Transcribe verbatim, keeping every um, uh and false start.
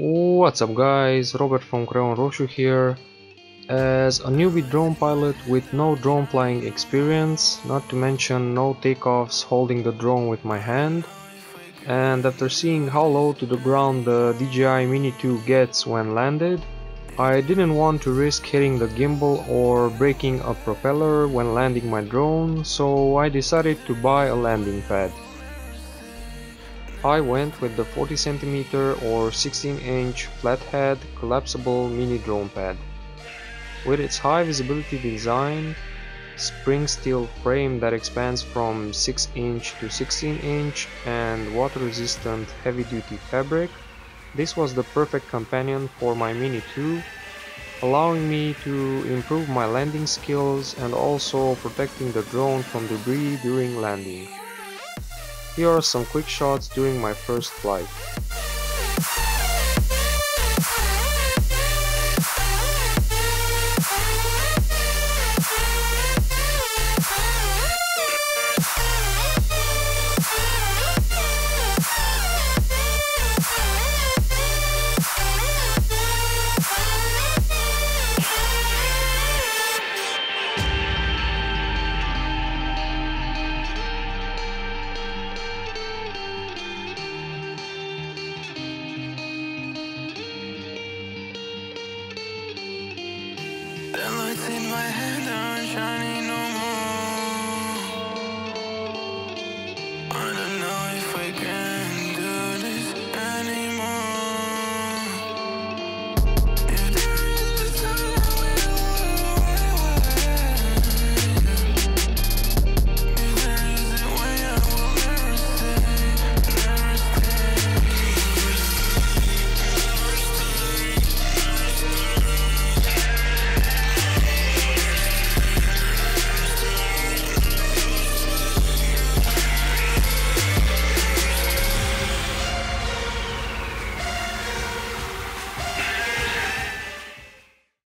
What's up guys, Robert from CreonRosu here. As a newbie drone pilot with no drone flying experience, not to mention no takeoffs holding the drone with my hand, and after seeing how low to the ground the D J I Mini two gets when landed, I didn't want to risk hitting the gimbal or breaking a propeller when landing my drone, so I decided to buy a landing pad. I went with the forty centimeter or sixteen inch flathead collapsible mini drone pad. With its high visibility design, spring steel frame that expands from six inch to sixteen inch, and water resistant heavy duty fabric, this was the perfect companion for my Mini two, allowing me to improve my landing skills and also protecting the drone from debris during landing. Here are some quick shots during my first flight.